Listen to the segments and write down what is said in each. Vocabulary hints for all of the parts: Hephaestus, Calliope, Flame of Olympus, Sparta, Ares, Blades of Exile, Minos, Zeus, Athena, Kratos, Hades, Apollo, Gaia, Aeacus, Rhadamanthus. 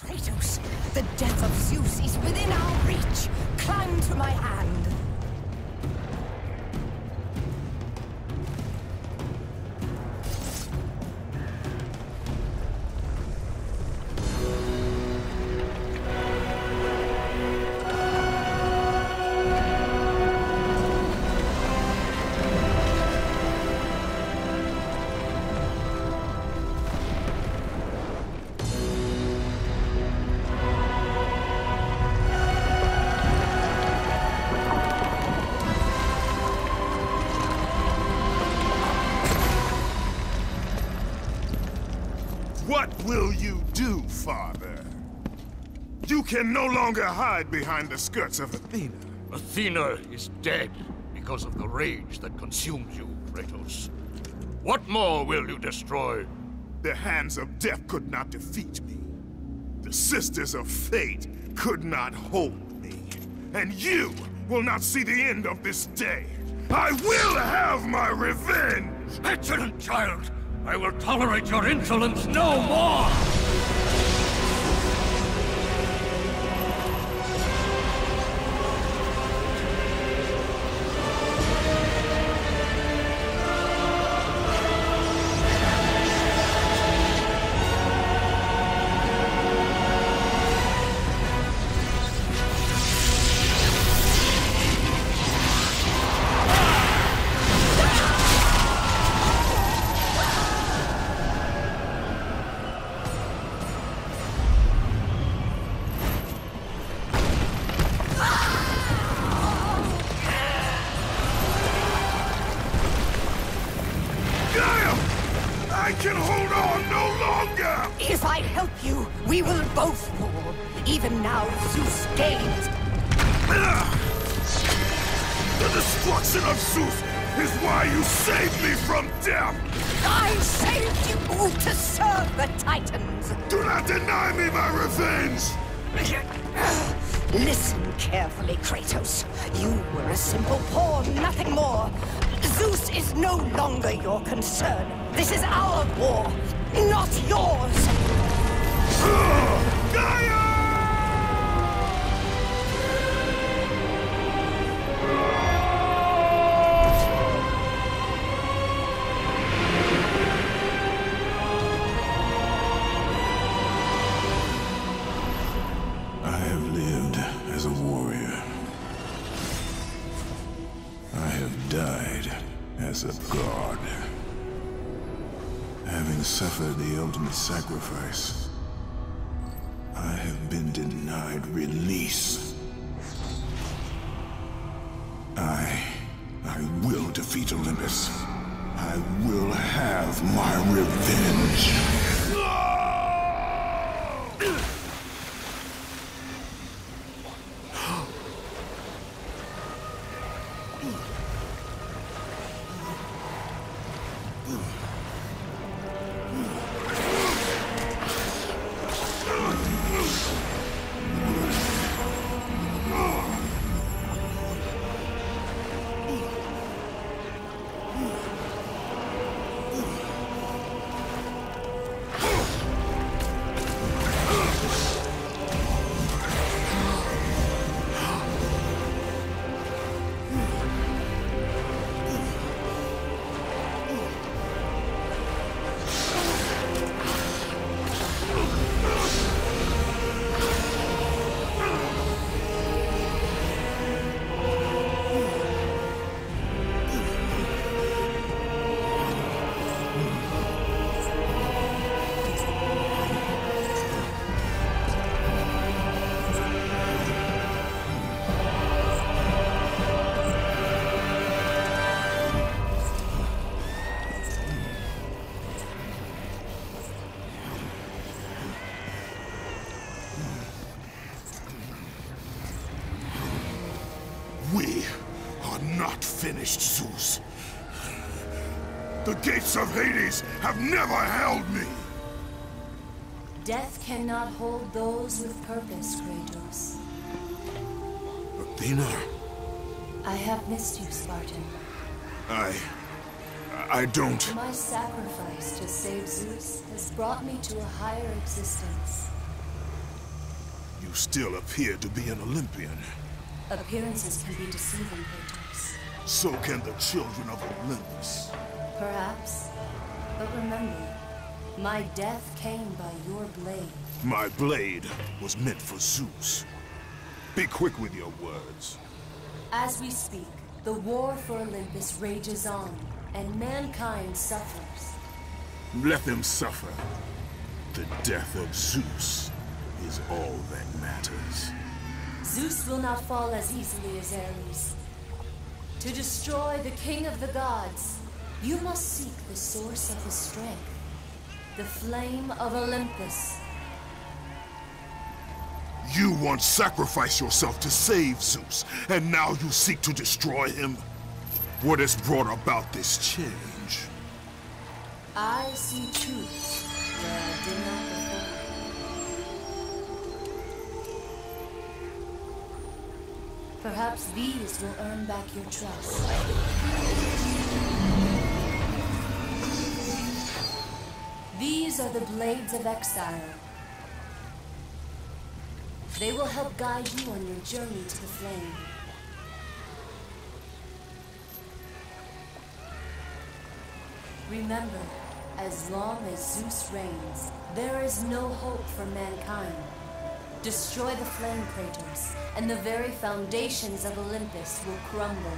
Kratos, the death of Zeus is within our reach. Climb to my hand. What will you do, Father? You can no longer hide behind the skirts of Athena. Athena is dead because of the rage that consumes you, Kratos. What more will you destroy? The hands of death could not defeat me. The sisters of fate could not hold me. And you will not see the end of this day. I will have my revenge! Petulant child! I will tolerate your insolence no more! If I help you, we will both fall. Even now, Zeus gains. The destruction of Zeus is why you saved me from death! I saved you to serve the Titans! Do not deny me my revenge! Listen carefully, Kratos. You were a simple pawn, nothing more. Zeus is no longer your concern. This is our war, not yours! Gaia! I have lived as a warrior. I have died as a god. Having suffered the ultimate sacrifice, I have been denied release. I will defeat Olympus. I will have my revenge. We are not finished, Zeus. The gates of Hades have never held me. Death cannot hold those with purpose, Kratos. Athena? I have missed you, Spartan. I don't... My sacrifice to save Zeus has brought me to a higher existence. You still appear to be an Olympian. Appearances can be deceiving, Kratos. So can the children of Olympus. Perhaps. But remember, my death came by your blade. My blade was meant for Zeus. Be quick with your words. As we speak, the war for Olympus rages on, and mankind suffers. Let them suffer. The death of Zeus is all that matters. Zeus will not fall as easily as Ares. To destroy the king of the gods, you must seek the source of his strength, the Flame of Olympus. You once sacrificed yourself to save Zeus, and now you seek to destroy him? What has brought about this change? I see truth where I did not before. Perhaps these will earn back your trust. These are the Blades of Exile. They will help guide you on your journey to the flame. Remember, as long as Zeus reigns, there is no hope for mankind. Destroy the flame, Kratos, and the very foundations of Olympus will crumble.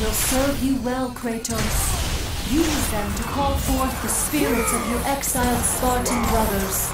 Will serve you well, Kratos. Use them to call forth the spirits of your exiled Spartan brothers.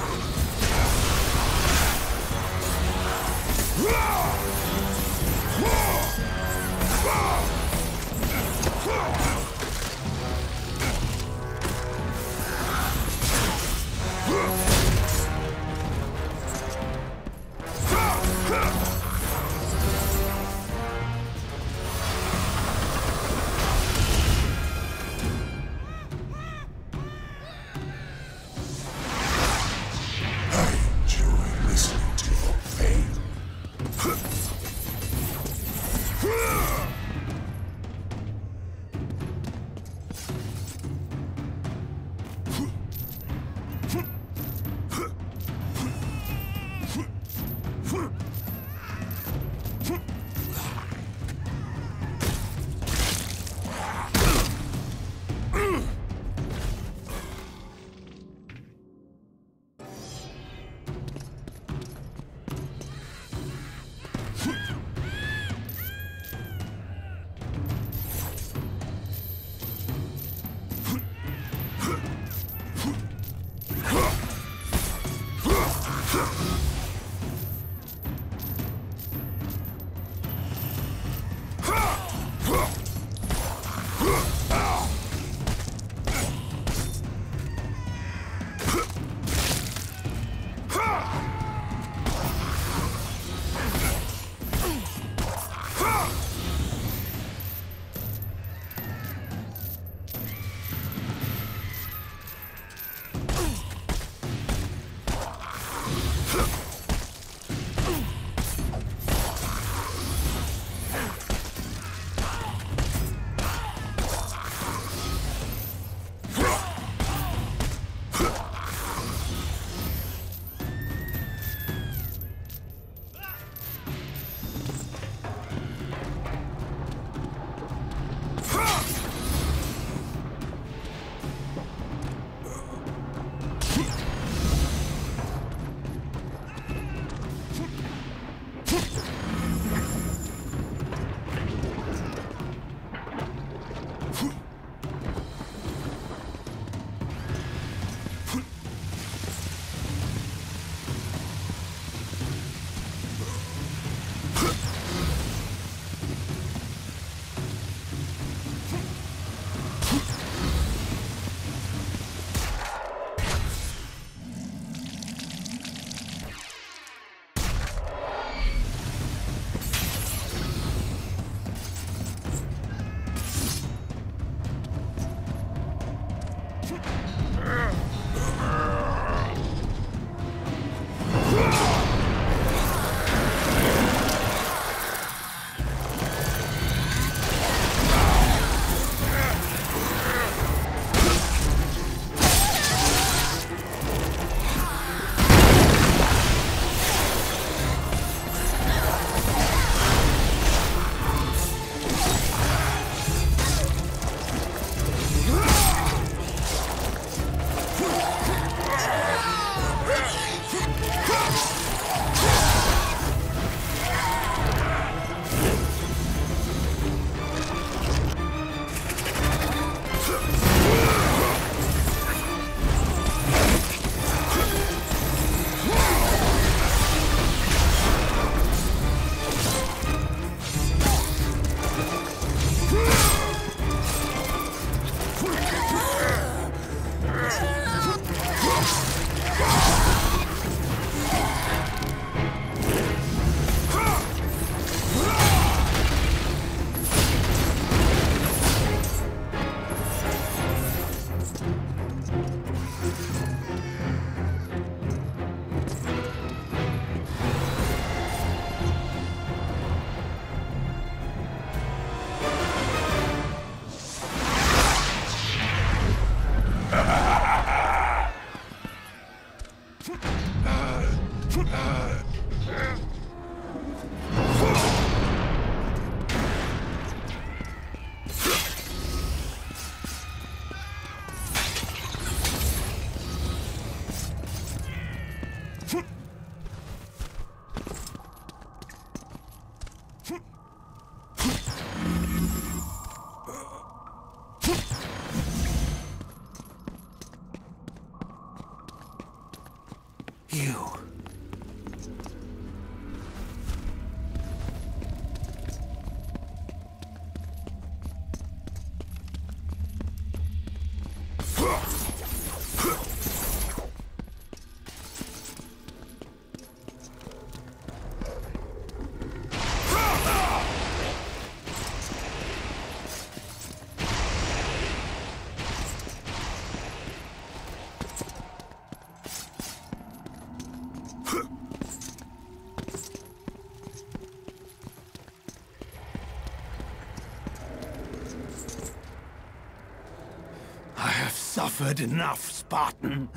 Enough, Spartan.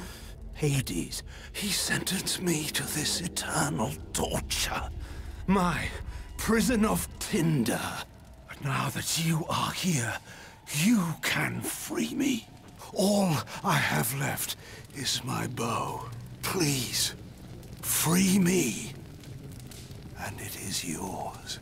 Hades, he sentenced me to this eternal torture, my prison of tinder. But now that you are here, you can free me. All I have left is my bow. Please, free me, and it is yours.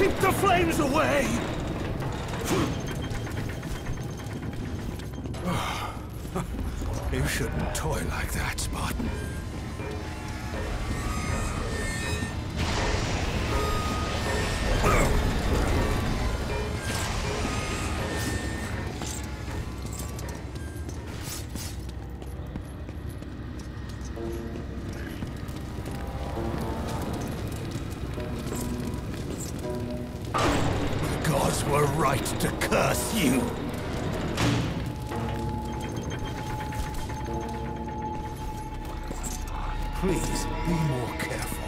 Keep the flames away! You shouldn't toy like that, Spartan. To curse you! Please, be more careful.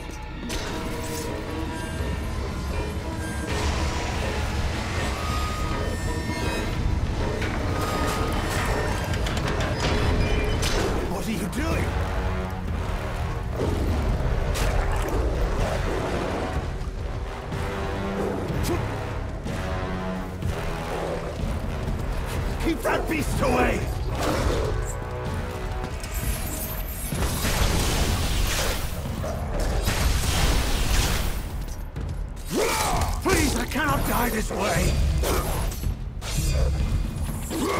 What are you doing? That beast away! Please, I cannot die this way! No!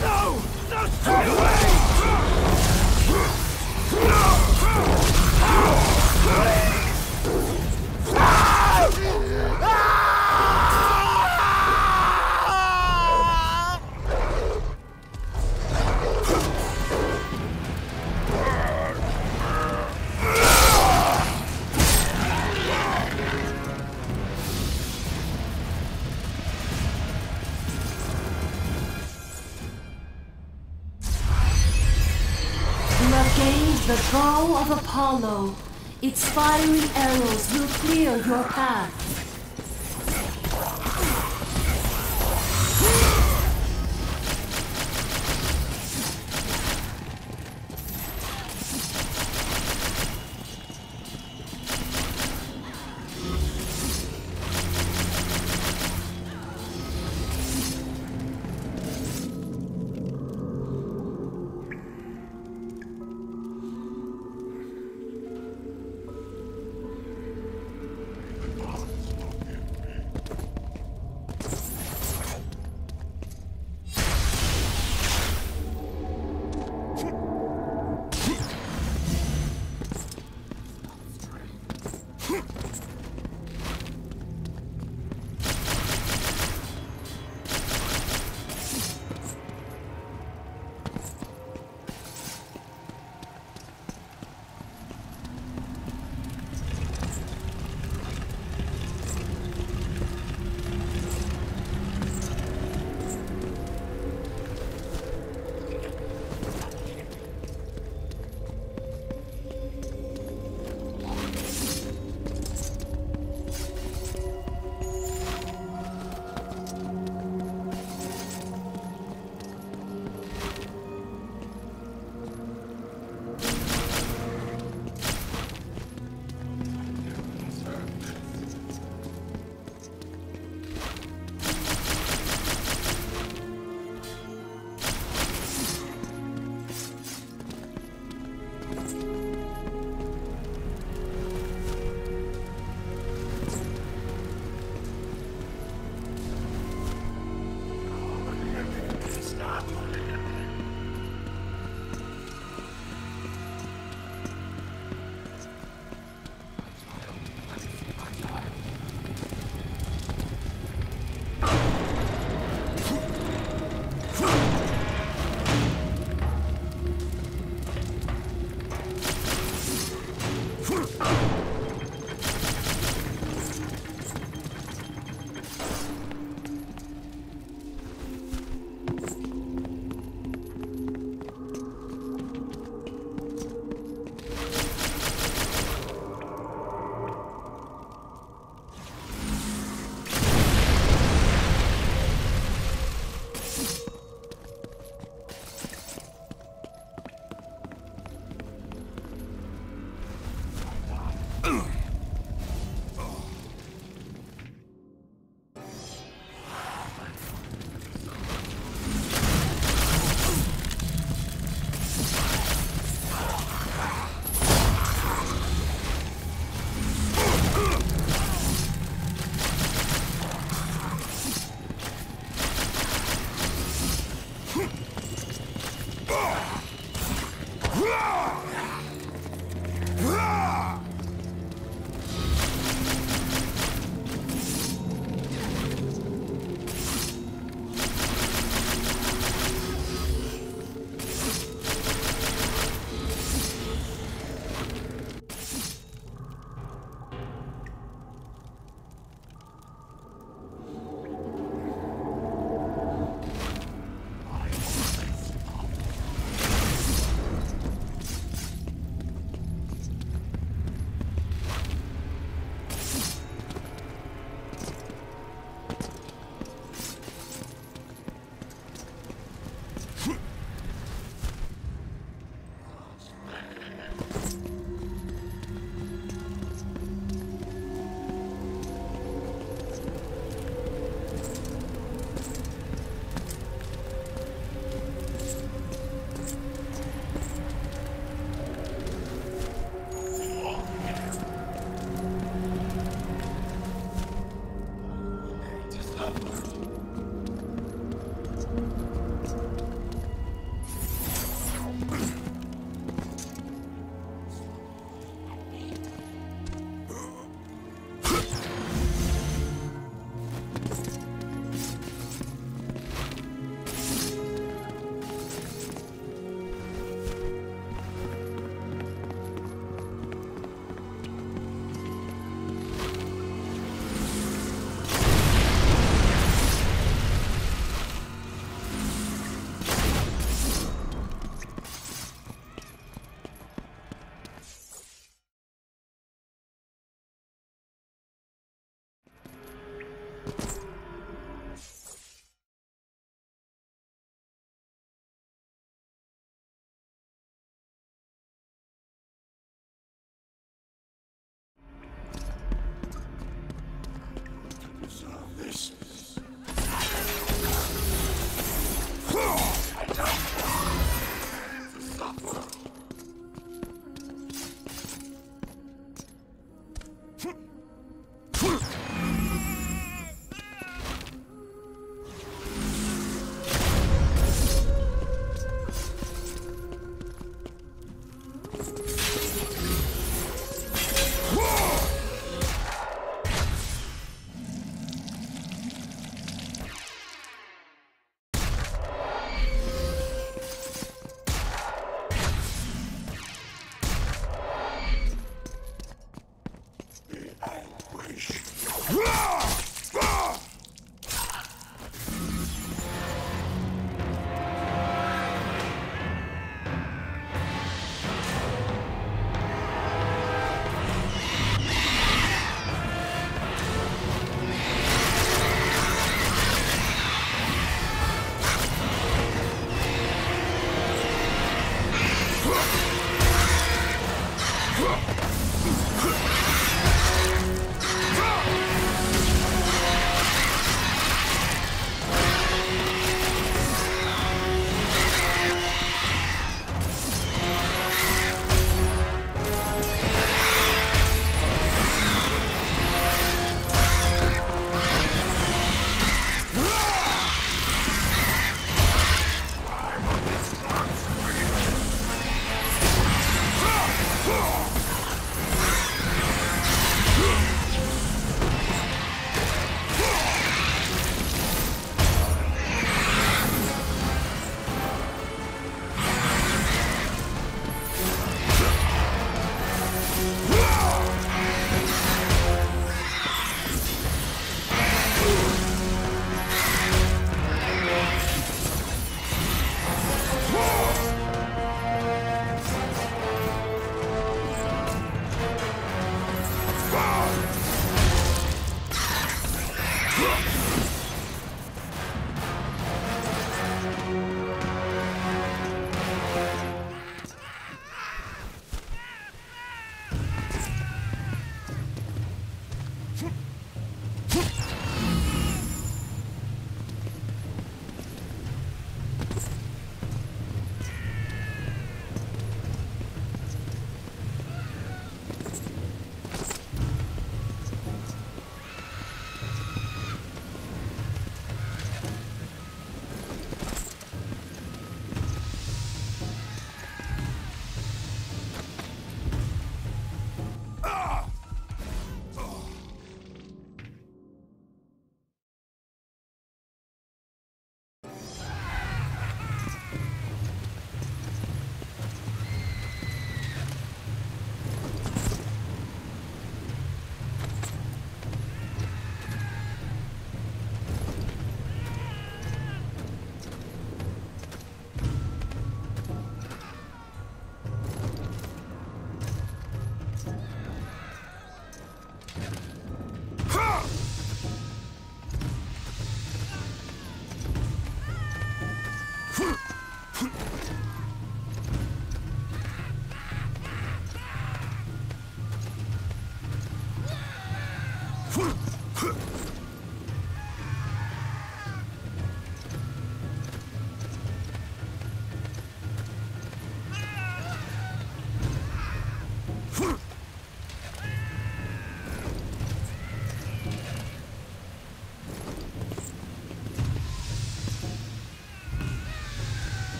No, stay away! The bow of Apollo, its fiery arrows will clear your path.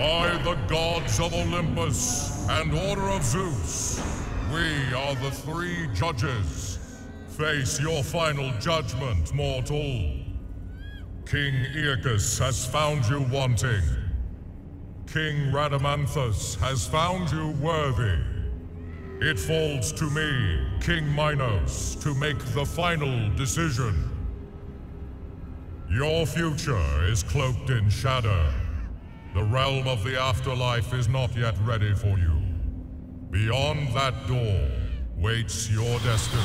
By the gods of Olympus and Order of Zeus, we are the three judges. Face your final judgment, mortal. King Aeacus has found you wanting. King Rhadamanthus has found you worthy. It falls to me, King Minos, to make the final decision. Your future is cloaked in shadow. The realm of the afterlife is not yet ready for you. Beyond that door waits your destiny.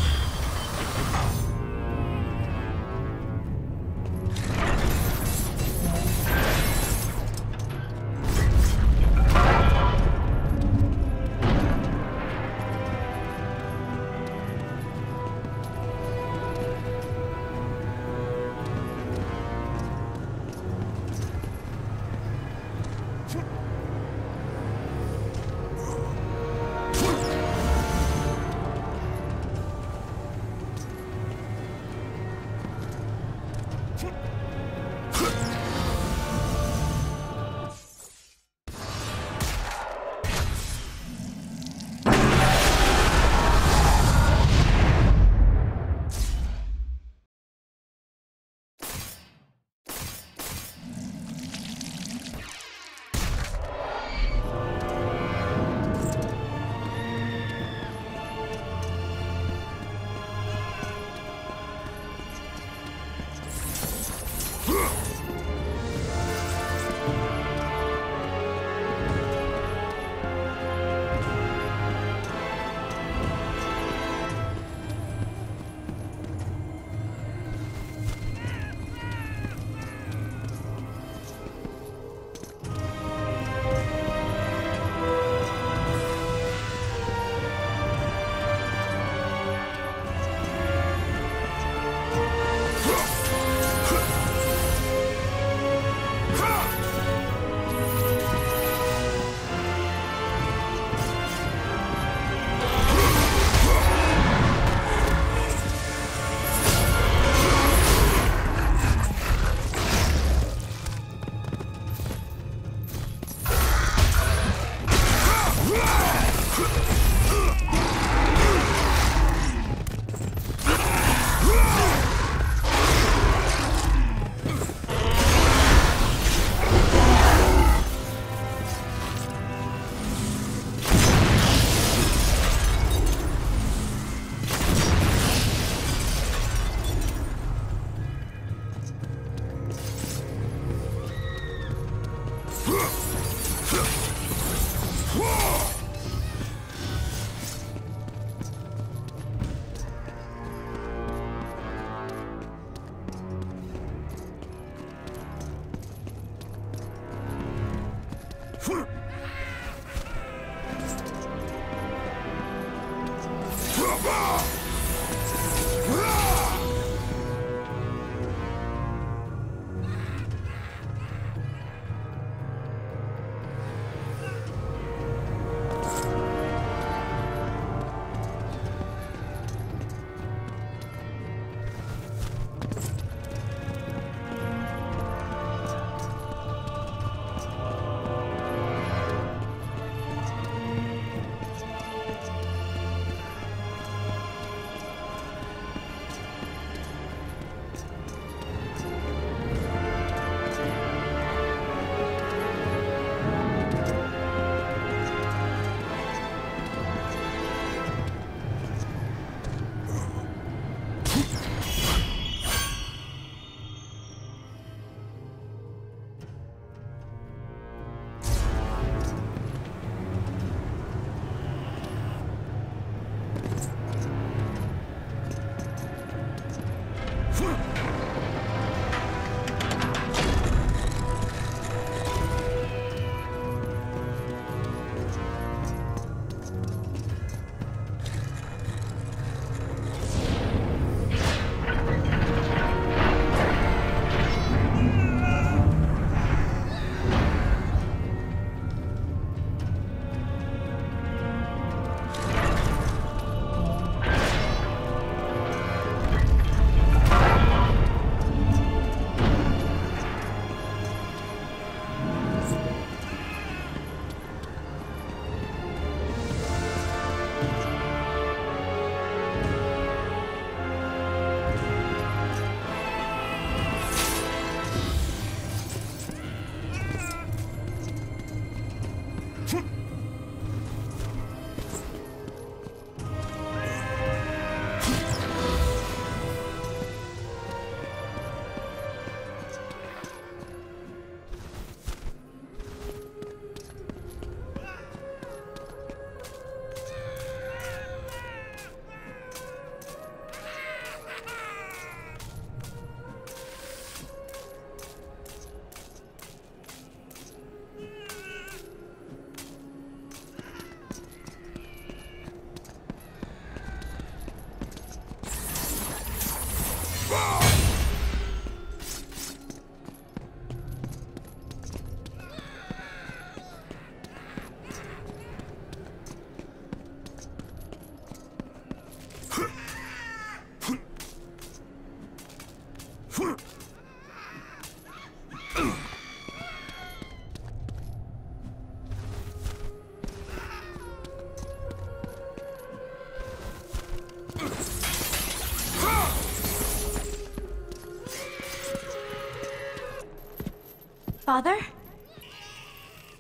Father?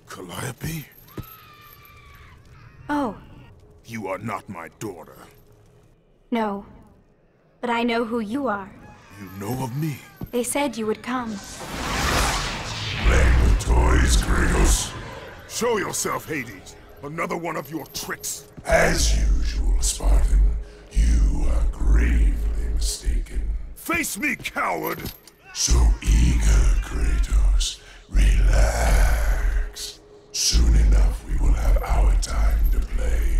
Calliope? Oh. You are not my daughter. No. But I know who you are. You know of me? They said you would come. Play with toys, Kratos. Show yourself, Hades. Another one of your tricks. As usual, Spartan, you are gravely mistaken. Face me, coward! So eager, Kratos. Relax. Soon enough, we will have our time to play.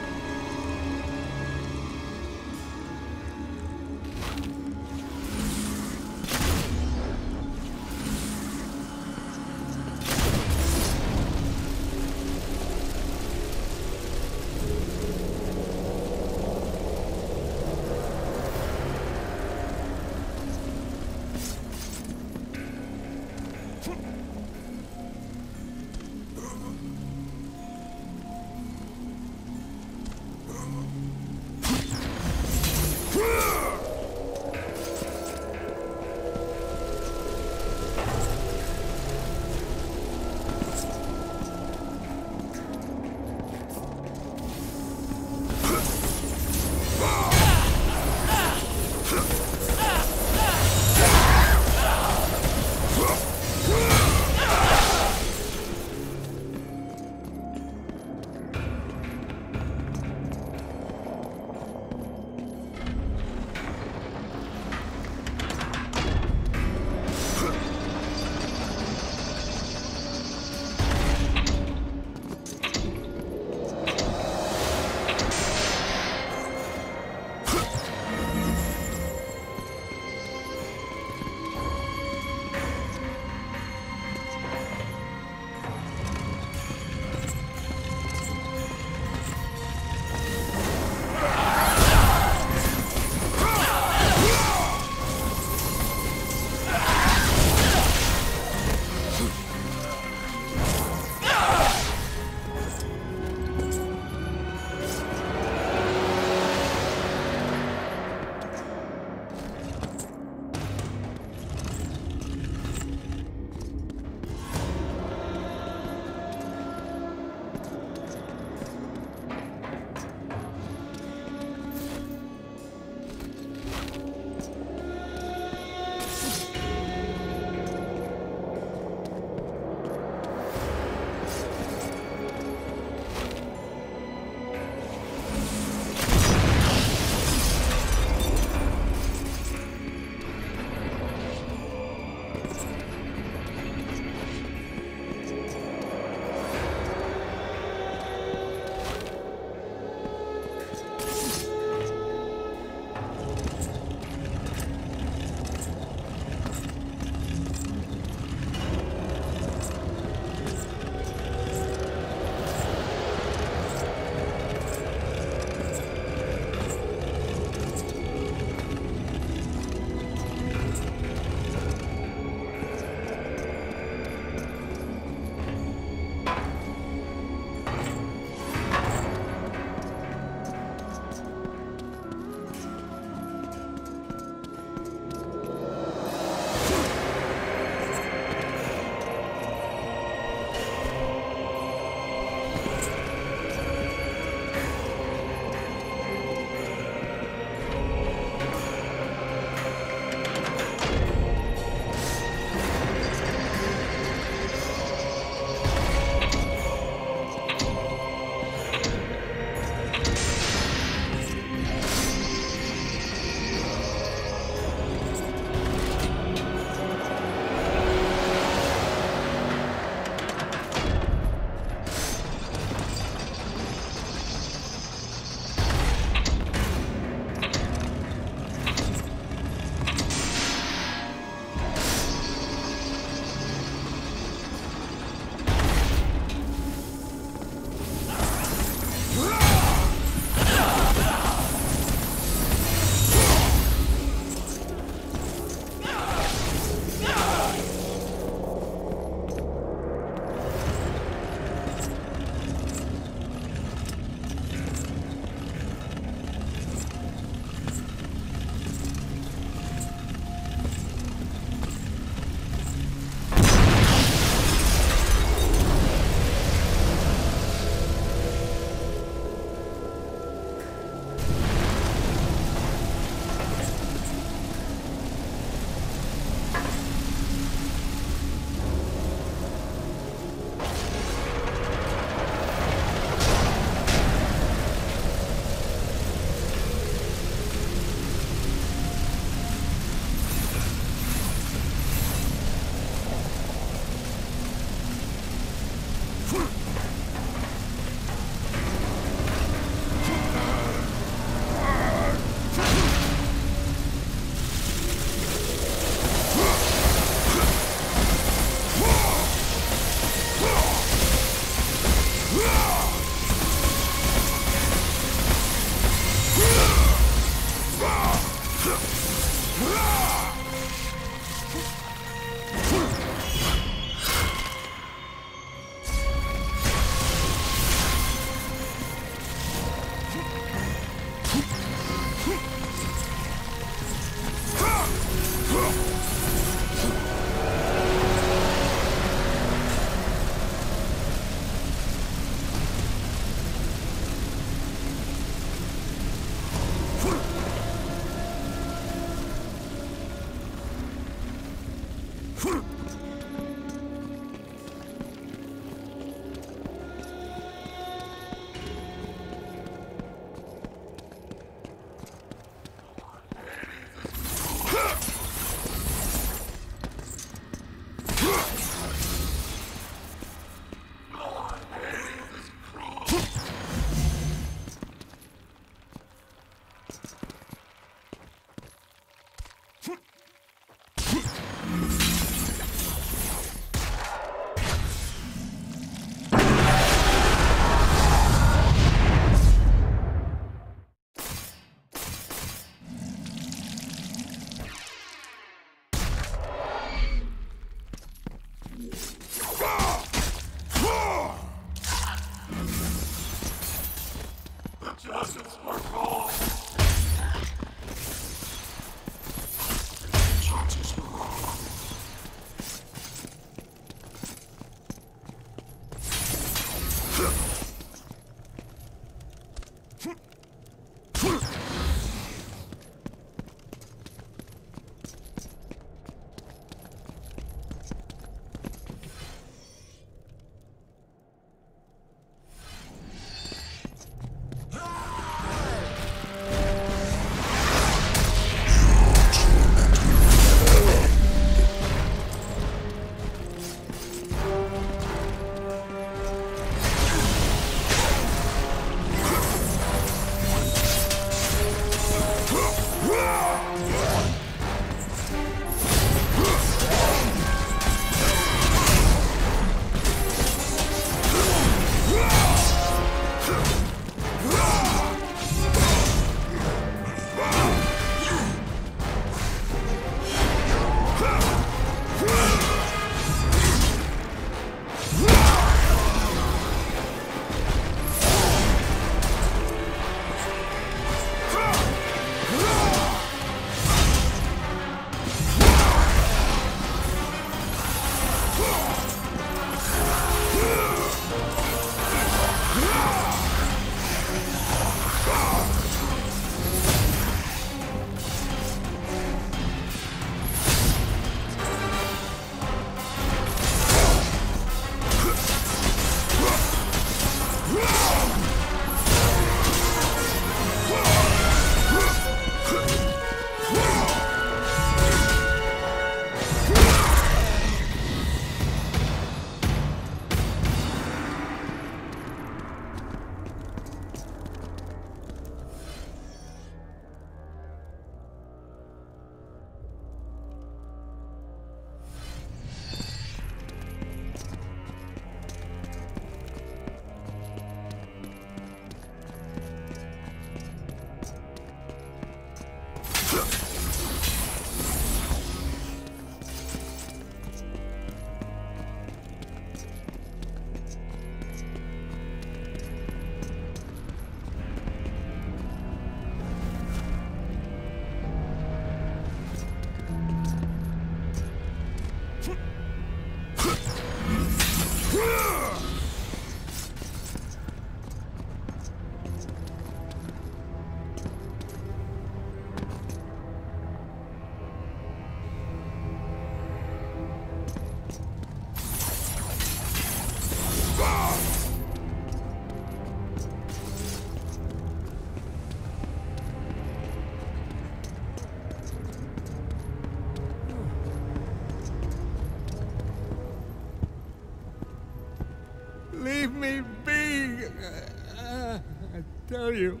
You.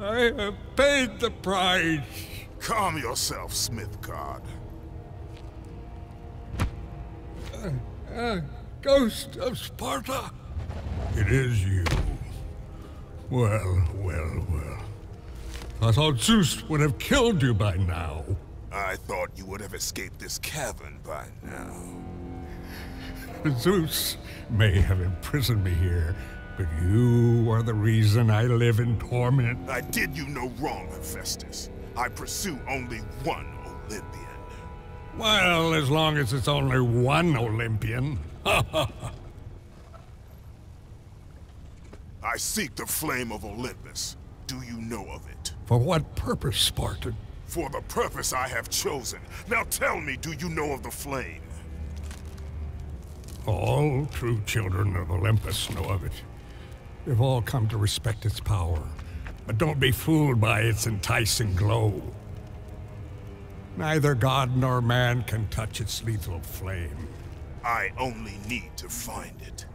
I have paid the price. Calm yourself, Smith God. Ghost of Sparta. It is you. Well, well, well. I thought Zeus would have killed you by now. I thought you would have escaped this cavern by now. Zeus may have imprisoned me here, but you are the reason I live in torment. I did you no wrong, Hephaestus. I pursue only one Olympian. Well, as long as it's only one Olympian. I seek the Flame of Olympus. Do you know of it? For what purpose, Spartan? For the purpose I have chosen. Now tell me, do you know of the flame? All true children of Olympus know of it. They've all come to respect its power, but don't be fooled by its enticing glow. Neither god nor man can touch its lethal flame. I only need to find it.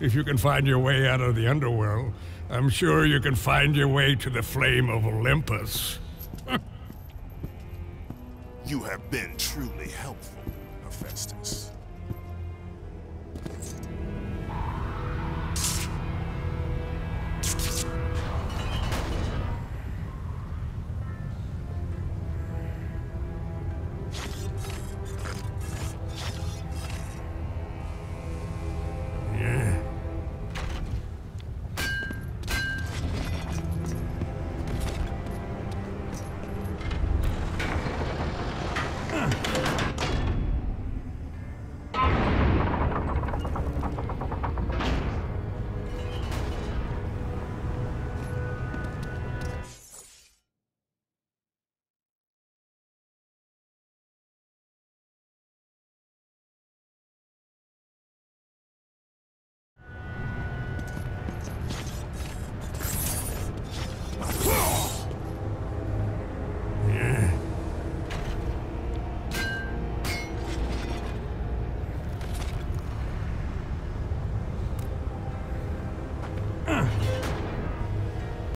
If you can find your way out of the underworld, I'm sure you can find your way to the Flame of Olympus. You have been truly helpful, Hephaestus.